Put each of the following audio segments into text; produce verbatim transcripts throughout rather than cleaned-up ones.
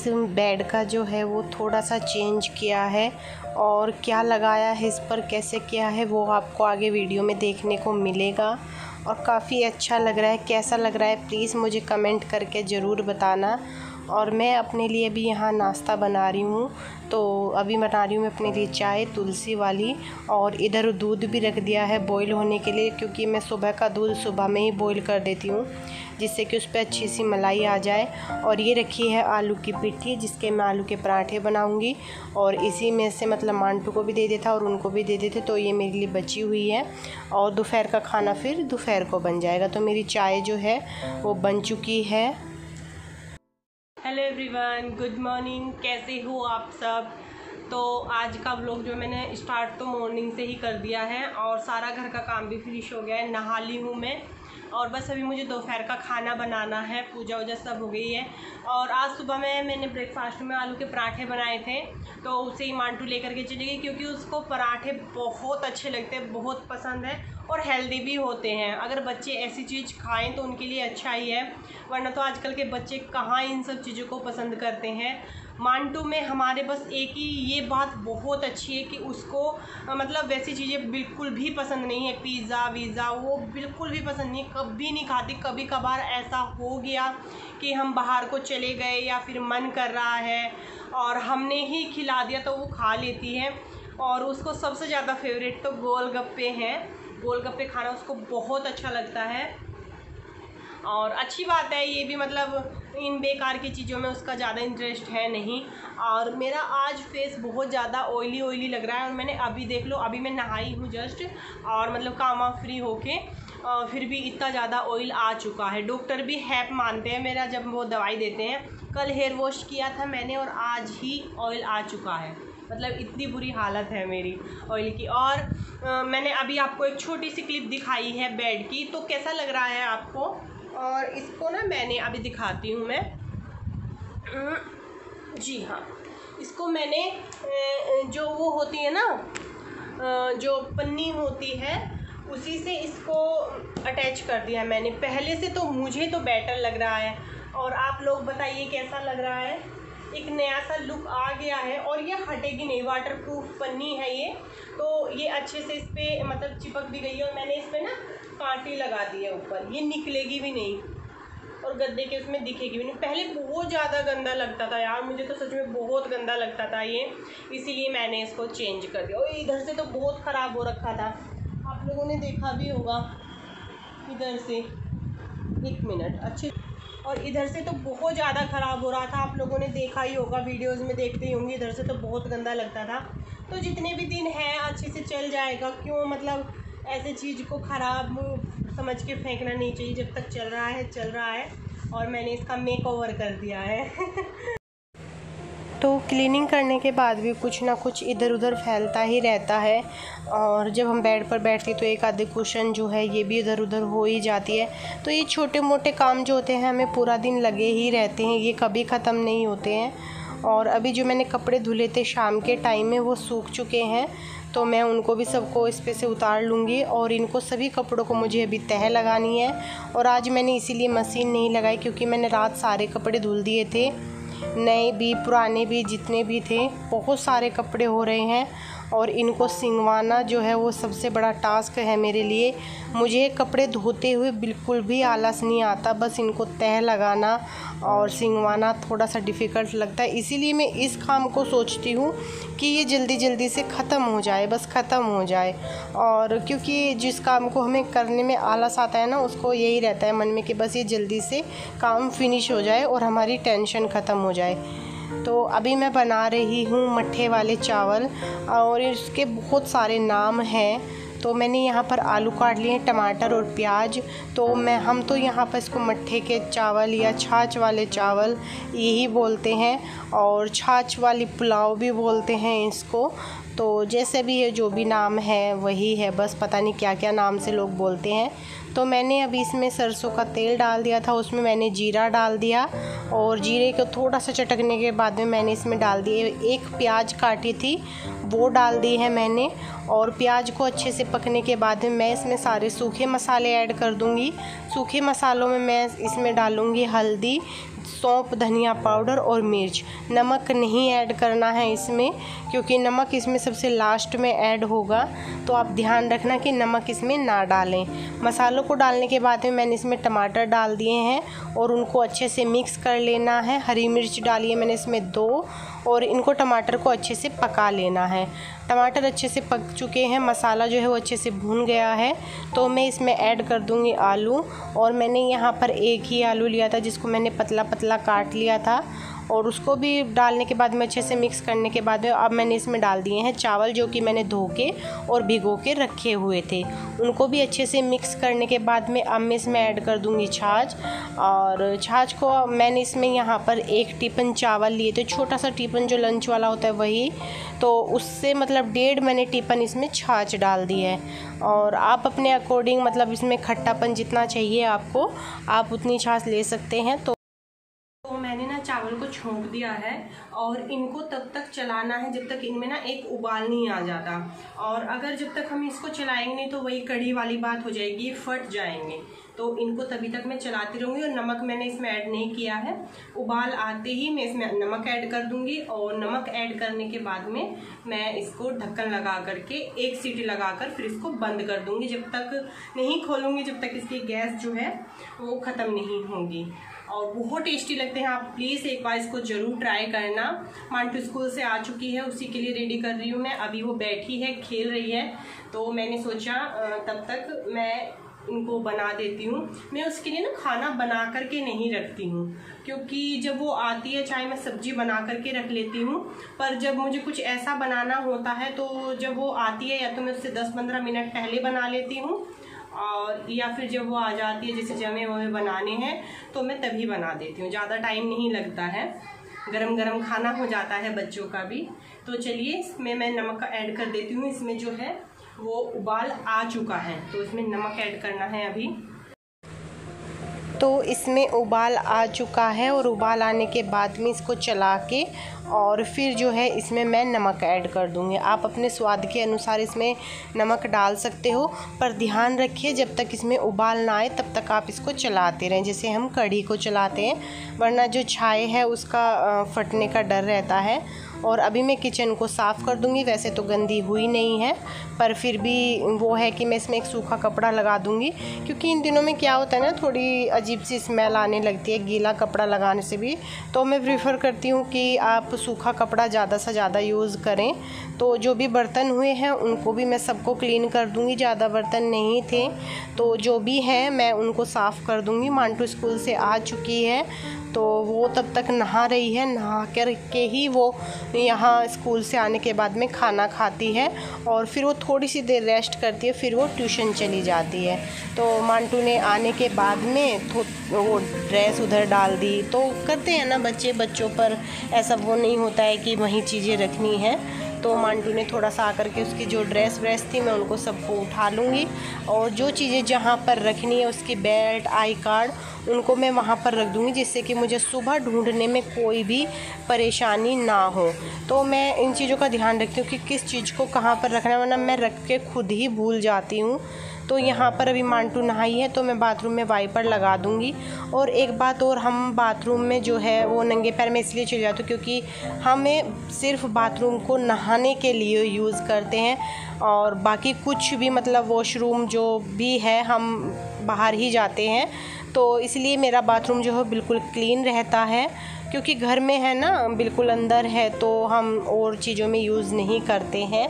इस बेड का जो है वो थोड़ा सा चेंज किया है और क्या लगाया है इस पर, कैसे किया है, वो आपको आगे वीडियो में देखने को मिलेगा। और काफ़ी अच्छा लग रहा है, कैसा लग रहा है प्लीज़ मुझे कमेंट करके ज़रूर बताना। और मैं अपने लिए भी यहाँ नाश्ता बना रही हूँ, तो अभी बना रही हूँ मैं अपने लिए चाय तुलसी वाली। और इधर दूध भी रख दिया है बॉईल होने के लिए, क्योंकि मैं सुबह का दूध सुबह में ही बॉईल कर देती हूँ जिससे कि उस पर अच्छी सी मलाई आ जाए। और ये रखी है आलू की पिट्ठी जिसके मैं आलू के पराठे बनाऊंगी और इसी में से मतलब मांटू को भी दे देता और उनको भी दे देते, तो ये मेरे लिए बची हुई है। और दोपहर का खाना फिर दोपहर को बन जाएगा। तो मेरी चाय जो है वो बन चुकी है। हेलो एवरीवन, गुड मॉर्निंग, कैसे हो आप सब। तो आज का व्लॉग जो मैंने स्टार्ट तो मॉर्निंग से ही कर दिया है और सारा घर का काम भी फिनिश हो गया है, नहा ली हूँ मैं। और बस अभी मुझे दोपहर का खाना बनाना है, पूजा वूजा सब हो गई है। और आज सुबह में मैंने ब्रेकफास्ट में आलू के पराठे बनाए थे, तो उसे ही मांटू लेकर के चली गई क्योंकि उसको पराठे बहुत अच्छे लगते हैं, बहुत पसंद है और हेल्दी भी होते हैं। अगर बच्चे ऐसी चीज़ खाएं तो उनके लिए अच्छा ही है, वरना तो आजकल के बच्चे कहाँ इन सब चीज़ों को पसंद करते हैं। मांटू में हमारे बस एक ही ये बात बहुत अच्छी है कि उसको मतलब वैसी चीज़ें बिल्कुल भी पसंद नहीं है, पिज़्ज़ा वीज़ा वो बिल्कुल भी पसंद नहीं, कभी नहीं खाती। कभी कभार ऐसा हो गया कि हम बाहर को चले गए या फिर मन कर रहा है और हमने ही खिला दिया तो वो खा लेती है। और उसको सबसे ज़्यादा फेवरेट तो गोलगप्पे हैं, गोलगप्पे खाना उसको बहुत अच्छा लगता है। और अच्छी बात है, ये भी मतलब इन बेकार की चीज़ों में उसका ज़्यादा इंटरेस्ट है नहीं। और मेरा आज फेस बहुत ज़्यादा ऑयली ऑयली लग रहा है और मैंने अभी देख लो अभी मैं नहाई हूँ जस्ट, और मतलब काम वाम फ्री होके फिर भी इतना ज़्यादा ऑयल आ चुका है। डॉक्टर भी हैप मानते हैं मेरा जब वो दवाई देते हैं। कल हेयर वॉश किया था मैंने और आज ही ऑयल आ चुका है, मतलब इतनी बुरी हालत है मेरी ऑयल की। और आ, मैंने अभी आपको एक छोटी सी क्लिप दिखाई है बेड की, तो कैसा लग रहा है आपको। और इसको ना मैंने अभी दिखाती हूँ मैं, जी हाँ, इसको मैंने जो वो होती है ना जो पन्नी होती है उसी से इसको अटैच कर दिया मैंने पहले से। तो मुझे तो बेटर लग रहा है और आप लोग बताइए कैसा लग रहा है। एक नया सा लुक आ गया है और ये हटेगी नहीं, वाटर प्रूफ पन्नी है ये, तो ये अच्छे से इस पर मतलब चिपक भी गई है। और मैंने इस पर ना कांटे लगा दिए है ऊपर, ये निकलेगी भी नहीं और गद्दे के उसमें दिखेगी भी नहीं। पहले बहुत ज़्यादा गंदा लगता था यार, मुझे तो सच में बहुत गंदा लगता था ये, इसीलिए मैंने इसको चेंज कर दिया। और इधर से तो बहुत ख़राब हो रखा था, आप लोगों ने देखा भी होगा इधर से, एक मिनट अच्छे, और इधर से तो बहुत ज़्यादा ख़राब हो रहा था, आप लोगों ने देखा ही होगा वीडियोज़ में देखते ही होंगे, इधर से तो बहुत गंदा लगता था। तो जितने भी दिन हैं अच्छे से चल जाएगा, क्यों मतलब ऐसे चीज़ को ख़राब समझ के फेंकना नहीं चाहिए, जब तक चल रहा है चल रहा है। और मैंने इसका मेक ओवर कर दिया है तो क्लीनिंग करने के बाद भी कुछ ना कुछ इधर उधर फैलता ही रहता है। और जब हम बेड पर बैठते तो एक आधे कुशन जो है ये भी इधर उधर हो ही जाती है। तो ये छोटे मोटे काम जो होते हैं हमें पूरा दिन लगे ही रहते हैं, ये कभी ख़त्म नहीं होते हैं। और अभी जो मैंने कपड़े धुले थे शाम के टाइम में वो सूख चुके हैं, तो मैं उनको भी सबको इस पे से उतार लूँगी। और इनको सभी कपड़ों को मुझे अभी तह लगानी है। और आज मैंने इसीलिए मशीन नहीं लगाई क्योंकि मैंने रात सारे कपड़े धुल दिए थे, नए भी पुराने भी जितने भी थे, बहुत सारे कपड़े हो रहे हैं। और इनको सिंगवाना जो है वो सबसे बड़ा टास्क है मेरे लिए। मुझे कपड़े धोते हुए बिल्कुल भी आलस नहीं आता, बस इनको तह लगाना और सिंगवाना थोड़ा सा डिफ़िकल्ट लगता है। इसीलिए मैं इस काम को सोचती हूँ कि ये जल्दी जल्दी से ख़त्म हो जाए, बस ख़त्म हो जाए। और क्योंकि जिस काम को हमें करने में आलस आता है ना, उसको यही रहता है मन में कि बस ये जल्दी से काम फिनिश हो जाए और हमारी टेंशन ख़त्म हो जाए। तो अभी मैं बना रही हूँ मट्ठे वाले चावल और इसके बहुत सारे नाम हैं। तो मैंने यहाँ पर आलू काट लिए, टमाटर और प्याज। तो मैं हम तो यहाँ पर इसको मट्ठे के चावल या छाछ वाले चावल यही बोलते हैं, और छाछ वाली पुलाव भी बोलते हैं इसको। तो जैसे भी ये जो भी नाम है वही है, बस पता नहीं क्या क्या नाम से लोग बोलते हैं। तो मैंने अभी इसमें सरसों का तेल डाल दिया था, उसमें मैंने जीरा डाल दिया और जीरे को थोड़ा सा चटकने के बाद में मैंने इसमें डाल दिए एक प्याज काटी थी वो डाल दी है मैंने। और प्याज को अच्छे से पकने के बाद मैं इसमें सारे सूखे मसाले ऐड कर दूंगी। सूखे मसालों में मैं इसमें डालूंगी हल्दी, सौंफ, धनिया पाउडर और मिर्च। नमक नहीं ऐड करना है इसमें, क्योंकि नमक इसमें सबसे लास्ट में ऐड होगा, तो आप ध्यान रखना कि नमक इसमें ना डालें। मसालों को डालने के बाद में मैंने इसमें टमाटर डाल दिए हैं और उनको अच्छे से मिक्स कर लेना है। हरी मिर्च डाली है मैंने इसमें दो, और इनको टमाटर को अच्छे से पका लेना है। टमाटर अच्छे से पक चुके हैं, मसाला जो है वो अच्छे से भून गया है, तो मैं इसमें ऐड कर दूँगी आलू। और मैंने यहाँ पर एक ही आलू लिया था, जिसको मैंने पतला पतला काट लिया था, और उसको भी डालने के बाद में अच्छे से मिक्स करने के बाद में अब मैंने इसमें डाल दिए हैं चावल, जो कि मैंने धो के और भिगो के रखे हुए थे। उनको भी अच्छे से मिक्स करने के बाद में अब मैं इसमें ऐड कर दूंगी छाछ। और छाछ को मैंने इसमें यहाँ पर एक टिपन चावल लिए थे, छोटा सा टिपन जो लंच वाला होता है वही, तो उससे मतलब डेढ़ मैंने टिपन इसमें छाछ डाल दी है। और आप अपने अकॉर्डिंग मतलब इसमें खट्टापन जितना चाहिए आपको, आप उतनी छाछ ले सकते हैं। तो मैंने ना चावल को छोंक दिया है और इनको तब तक चलाना है जब तक इनमें ना एक उबाल नहीं आ जाता। और अगर जब तक हम इसको चलाएंगे नहीं तो वही कड़ी वाली बात हो जाएगी, फट जाएंगे। तो इनको तभी तक मैं चलाती रहूँगी। और नमक मैंने इसमें ऐड नहीं किया है, उबाल आते ही मैं इसमें नमक ऐड कर दूँगी। और नमक ऐड करने के बाद में मैं इसको ढक्कन लगा करके एक सीटी लगा कर फिर इसको बंद कर दूँगी। जब तक नहीं खोलूँगी जब तक इसकी गैस जो है वो ख़त्म नहीं होगी। और बहुत टेस्टी लगते हैं, आप प्लीज़ एक बार इसको ज़रूर ट्राई करना। मांटू स्कूल से आ चुकी है, उसी के लिए रेडी कर रही हूँ मैं। अभी वो बैठी है, खेल रही है, तो मैंने सोचा तब तक मैं इनको बना देती हूँ। मैं उसके लिए ना खाना बना करके नहीं रखती हूँ, क्योंकि जब वो आती है चाहे मैं सब्जी बना करके रख लेती हूँ, पर जब मुझे कुछ ऐसा बनाना होता है तो जब वो आती है या तो मैं उससे दस पंद्रह मिनट पहले बना लेती हूँ, और या फिर जब वो आ जाती है जैसे जमे हुए बनाने हैं तो मैं तभी बना देती हूँ। ज़्यादा टाइम नहीं लगता है, गरम गरम खाना हो जाता है बच्चों का भी। तो चलिए इसमें मैं नमक ऐड कर देती हूँ। इसमें जो है वो उबाल आ चुका है, तो इसमें नमक ऐड करना है अभी। तो इसमें उबाल आ चुका है, और उबाल आने के बाद में इसको चला के और फिर जो है इसमें मैं नमक ऐड कर दूँगी। आप अपने स्वाद के अनुसार इसमें नमक डाल सकते हो, पर ध्यान रखिए जब तक इसमें उबाल ना आए तब तक आप इसको चलाते रहें, जैसे हम कढ़ी को चलाते हैं, वरना जो छाए है उसका फटने का डर रहता है। और अभी मैं किचन को साफ़ कर दूँगी। वैसे तो गंदी हुई नहीं है, पर फिर भी वो है कि मैं इसमें एक सूखा कपड़ा लगा दूँगी, क्योंकि इन दिनों में क्या होता है ना, थोड़ी अजीब सी स्मेल आने लगती है गीला कपड़ा लगाने से भी। तो मैं प्रेफर करती हूँ कि आप सूखा कपड़ा ज़्यादा से ज़्यादा यूज़ करें। तो जो भी बर्तन हुए हैं उनको भी मैं सबको क्लीन कर दूँगी। ज़्यादा बर्तन नहीं थे, तो जो भी हैं मैं उनको साफ़ कर दूँगी। मांटू स्कूल से आ चुकी है, तो वो तब तक नहा रही है, नहा कर के ही वो यहाँ स्कूल से आने के बाद में खाना खाती है, और फिर वो थोड़ी सी देर रेस्ट करती है, फिर वो ट्यूशन चली जाती है। तो मांटू ने आने के बाद में वो ड्रेस उधर डाल दी, तो करते हैं ना बच्चे, बच्चों पर ऐसा वो नहीं होता है कि वहीं चीज़ें रखनी है। तो मांटू ने थोड़ा सा आकर के उसकी जो ड्रेस व्रेस थी मैं उनको सबको उठा लूँगी, और जो चीज़ें जहाँ पर रखनी है उसकी बेल्ट, आई कार्ड, उनको मैं वहाँ पर रख दूँगी, जिससे कि मुझे सुबह ढूंढने में कोई भी परेशानी ना हो। तो मैं इन चीज़ों का ध्यान रखती हूँ कि किस चीज़ को कहाँ पर रखना है, वरना मैं रख के खुद ही भूल जाती हूँ। तो यहाँ पर अभी मांटू नहाई है, तो मैं बाथरूम में वाइपर लगा दूँगी। और एक बात और, हम बाथरूम में जो है वो नंगे पैर में इसलिए चले जाते हैं क्योंकि हमें सिर्फ बाथरूम को नहाने के लिए यूज़ करते हैं, और बाकी कुछ भी मतलब वॉशरूम जो भी है हम बाहर ही जाते हैं। तो इसलिए मेरा बाथरूम जो है बिल्कुल क्लीन रहता है, क्योंकि घर में है ना बिल्कुल अंदर है, तो हम और चीज़ों में यूज़ नहीं करते हैं।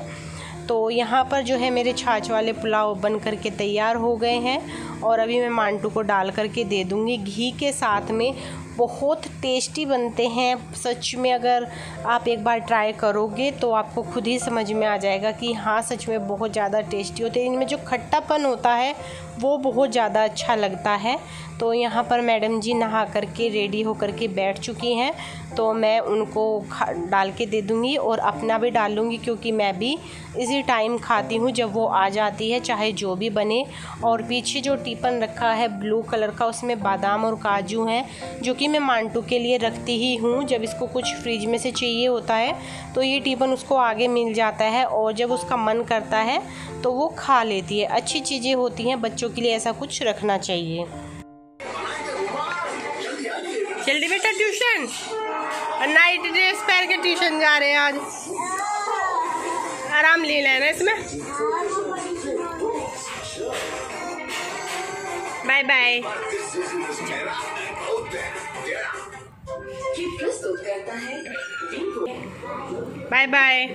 तो यहाँ पर जो है मेरे छाछ वाले पुलाव बन करके तैयार हो गए हैं, और अभी मैं मांटू को डाल करके दे दूँगी घी के साथ में। बहुत टेस्टी बनते हैं सच में, अगर आप एक बार ट्राई करोगे तो आपको खुद ही समझ में आ जाएगा कि हाँ सच में बहुत ज़्यादा टेस्टी होते हैं। इनमें जो खट्टापन होता है वो बहुत ज़्यादा अच्छा लगता है। तो यहाँ पर मैडम जी नहा करके रेडी हो करके बैठ चुकी हैं, तो मैं उनको खा डाल के दे दूँगी और अपना भी डालूँगी, क्योंकि मैं भी इसी टाइम खाती हूँ जब वो आ जाती है, चाहे जो भी बने। और पीछे जो टिफिन रखा है ब्लू कलर का, उसमें बादाम और काजू हैं, जो कि मैं मांटू के लिए रखती ही हूँ। जब इसको कुछ फ्रिज में से चाहिए होता है तो ये टिफ़न उसको आगे मिल जाता है और जब उसका मन करता है तो वो खा लेती है। अच्छी चीज़ें होती हैं, बच्चों के लिए ऐसा कुछ रखना चाहिए। जल्दी बेटा ट्यूशन, नाइट ड्रेस पहन के ट्यूशन जा रहे हैं आज। आराम ले लेना इसमें। Bye bye. Bye bye.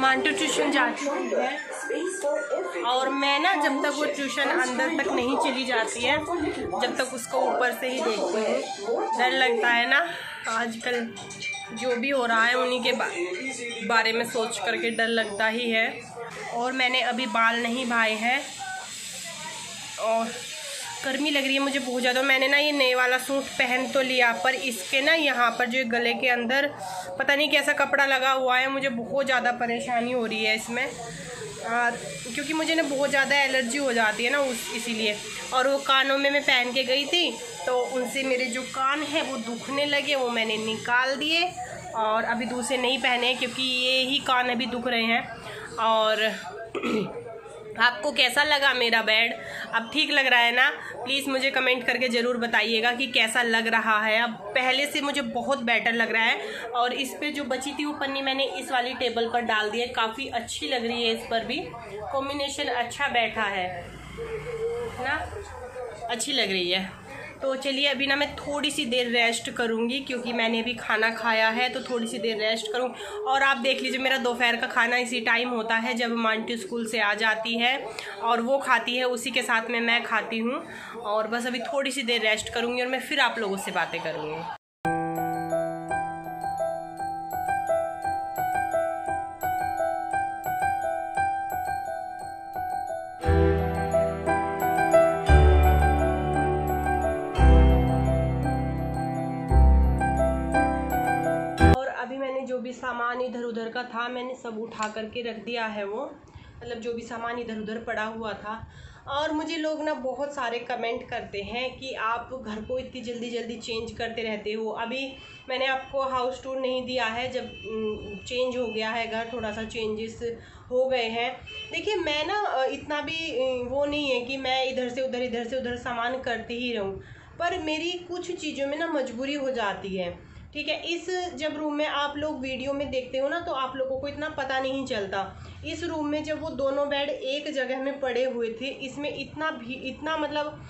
Mantu tuition जा चुकी है और मैं ना जब तक वो ट्यूशन अंदर तक नहीं चली जाती है जब तक उसको ऊपर से ही देखती हूँ। डर लगता है ना, आजकल जो भी हो रहा है उन्हीं के बा, बारे में सोच करके डर लगता ही है। और मैंने अभी बाल नहीं भाए हैं और गर्मी लग रही है मुझे बहुत ज़्यादा। मैंने ना ये नए वाला सूट पहन तो लिया पर इसके ना यहाँ पर जो गले के अंदर पता नहीं कैसा कपड़ा लगा हुआ है, मुझे बहुत ज़्यादा परेशानी हो रही है इसमें। आ, क्योंकि मुझे ना बहुत ज़्यादा एलर्जी हो जाती है ना उस इसीलिए। और वो कानों में मैं पहन के गई थी तो उनसे मेरे जो कान हैं वो दुखने लगे, वो मैंने निकाल दिए और अभी दूसरे नहीं पहने क्योंकि ये ही कान अभी दुख रहे हैं। और आपको कैसा लगा मेरा बेड? अब ठीक लग रहा है ना? प्लीज़ मुझे कमेंट करके ज़रूर बताइएगा कि कैसा लग रहा है। अब पहले से मुझे बहुत बेटर लग रहा है। और इस पे जो बची थी वो पन्नी मैंने इस वाली टेबल पर डाल दी है, काफ़ी अच्छी लग रही है। इस पर भी कॉम्बिनेशन अच्छा बैठा है ना, अच्छी लग रही है। तो चलिए अभी ना मैं थोड़ी सी देर रेस्ट करूँगी क्योंकि मैंने अभी खाना खाया है तो थोड़ी सी देर रेस्ट करूँ। और आप देख लीजिए मेरा दोपहर का खाना इसी टाइम होता है जब मांटू स्कूल से आ जाती है और वो खाती है, उसी के साथ में मैं खाती हूँ। और बस अभी थोड़ी सी देर रेस्ट करूँगी और मैं फिर आप लोगों से बातें करूँगी। सामान इधर उधर का था मैंने सब उठा करके रख दिया है, वो मतलब जो भी सामान इधर उधर पड़ा हुआ था। और मुझे लोग ना बहुत सारे कमेंट करते हैं कि आप घर को इतनी जल्दी जल्दी चेंज करते रहते हो। अभी मैंने आपको हाउस टूर नहीं दिया है, जब चेंज हो गया है घर, थोड़ा सा चेंजेस हो गए हैं। देखिए मैं ना इतना भी वो नहीं है कि मैं इधर से उधर इधर से उधर सामान करती ही रहूँ, पर मेरी कुछ चीज़ों में ना मजबूरी हो जाती है। ठीक है, इस जब रूम में आप लोग वीडियो में देखते हो ना तो आप लोगों को इतना पता नहीं चलता। इस रूम में जब वो दोनों बेड एक जगह में पड़े हुए थे, इसमें इतना भी इतना मतलब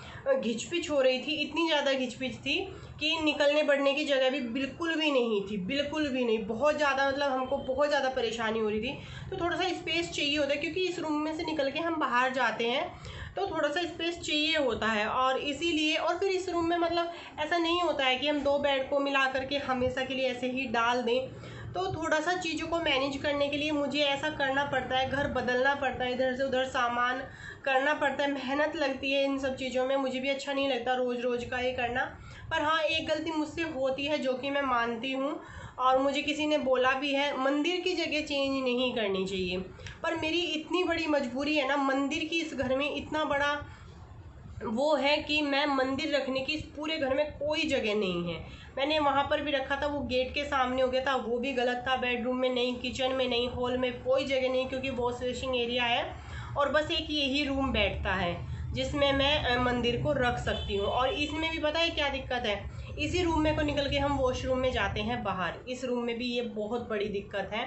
घिचपिच हो रही थी, इतनी ज़्यादा घिचपिच थी कि निकलने बढ़ने की जगह भी बिल्कुल भी नहीं थी, बिल्कुल भी नहीं। बहुत ज़्यादा मतलब हमको बहुत ज़्यादा परेशानी हो रही थी। तो थोड़ा सा स्पेस चाहिए होता है क्योंकि इस रूम में से निकल के हम बाहर जाते हैं तो थोड़ा सा स्पेस चाहिए होता है। और इसीलिए और फिर इस रूम में मतलब ऐसा नहीं होता है कि हम दो बेड को मिला करके हमेशा के लिए ऐसे ही डाल दें। तो थोड़ा सा चीज़ों को मैनेज करने के लिए मुझे ऐसा करना पड़ता है, घर बदलना पड़ता है, इधर से उधर सामान करना पड़ता है, मेहनत लगती है इन सब चीज़ों में। मुझे भी अच्छा नहीं लगता रोज़ रोज़ का ये करना। पर हाँ, एक गलती मुझसे होती है जो कि मैं मानती हूँ और मुझे किसी ने बोला भी है, मंदिर की जगह चेंज नहीं करनी चाहिए। पर मेरी इतनी बड़ी मजबूरी है ना, मंदिर की इस घर में इतना बड़ा वो है कि मैं मंदिर रखने की इस पूरे घर में कोई जगह नहीं है। मैंने वहाँ पर भी रखा था, वो गेट के सामने हो गया था, वो भी गलत था। बेडरूम में नहीं, किचन में नहीं, हॉल में कोई जगह नहीं क्योंकि वॉश बेसिन एरिया है और बस एक यही रूम बैठता है जिसमें मैं मंदिर को रख सकती हूँ। और इसमें भी पता है क्या दिक्कत है, इसी रूम में को निकल के हम वॉशरूम में जाते हैं बाहर, इस रूम में भी ये बहुत बड़ी दिक्कत है।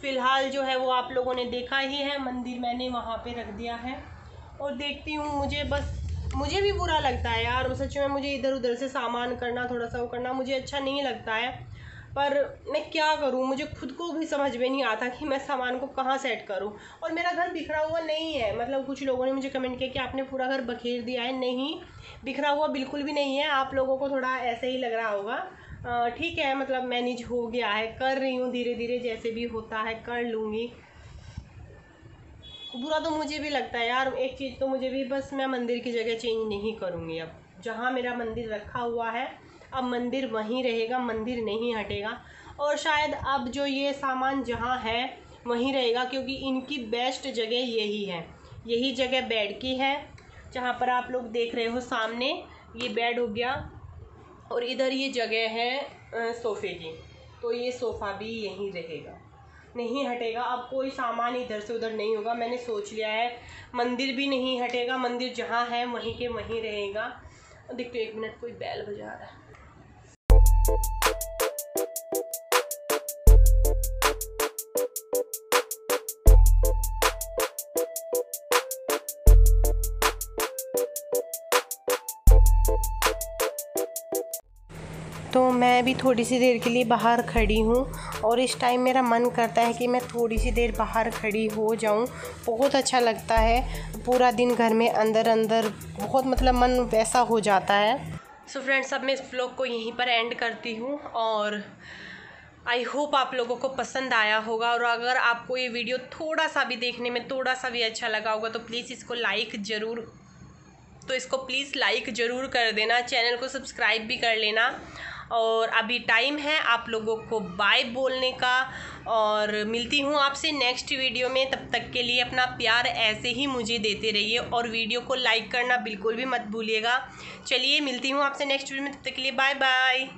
फ़िलहाल जो है वो आप लोगों ने देखा ही है, मंदिर मैंने वहाँ पे रख दिया है। और देखती हूँ, मुझे बस मुझे भी बुरा लगता है यार सच में। मुझे इधर उधर से सामान करना, थोड़ा सा वो करना मुझे अच्छा नहीं लगता है। पर मैं क्या करूँ, मुझे खुद को भी समझ में नहीं आता कि मैं सामान को कहाँ सेट करूँ। और मेरा घर बिखरा हुआ नहीं है, मतलब कुछ लोगों ने मुझे कमेंट किया कि आपने पूरा घर बखेर दिया है। नहीं, बिखरा हुआ बिल्कुल भी नहीं है। आप लोगों को थोड़ा ऐसे ही लग रहा होगा ठीक है, मतलब मैनेज हो गया है, कर रही हूँ धीरे धीरे, जैसे भी होता है कर लूँगी। बुरा तो मुझे भी लगता है यार, एक चीज़ तो मुझे भी, बस मैं मंदिर की जगह चेंज नहीं करूँगी। अब जहाँ मेरा मंदिर रखा हुआ है अब मंदिर वहीं रहेगा, मंदिर नहीं हटेगा। और शायद अब जो ये सामान जहाँ है वहीं रहेगा, क्योंकि इनकी बेस्ट जगह यही है। यही जगह बेड की है, जहाँ पर आप लोग देख रहे हो सामने ये बेड हो गया, और इधर ये जगह है सोफ़े की, तो ये सोफ़ा भी यहीं रहेगा, नहीं हटेगा। अब कोई सामान इधर से उधर नहीं होगा, मैंने सोच लिया है। मंदिर भी नहीं हटेगा, मंदिर जहाँ है वहीं के वहीं रहेगा। देखते एक मिनट, कोई बैल बजा रहा है। तो मैं भी थोड़ी सी देर के लिए बाहर खड़ी हूँ, और इस टाइम मेरा मन करता है कि मैं थोड़ी सी देर बाहर खड़ी हो जाऊँ, बहुत अच्छा लगता है। पूरा दिन घर में अंदर अंदर बहुत, मतलब मन वैसा हो जाता है। सो फ्रेंड्स, अब मैं इस व्लॉग को यहीं पर एंड करती हूँ, और आई होप आप लोगों को पसंद आया होगा। और अगर आपको ये वीडियो थोड़ा सा भी देखने में थोड़ा सा भी अच्छा लगा होगा तो प्लीज़ इसको लाइक ज़रूर तो इसको प्लीज़ लाइक ज़रूर कर देना, चैनल को सब्सक्राइब भी कर लेना। और अभी टाइम है आप लोगों को बाय बोलने का, और मिलती हूँ आपसे नेक्स्ट वीडियो में। तब तक के लिए अपना प्यार ऐसे ही मुझे देते रहिए, और वीडियो को लाइक करना बिल्कुल भी मत भूलिएगा। चलिए, मिलती हूँ आपसे नेक्स्ट वीडियो में, तब तक के लिए बाय बाय।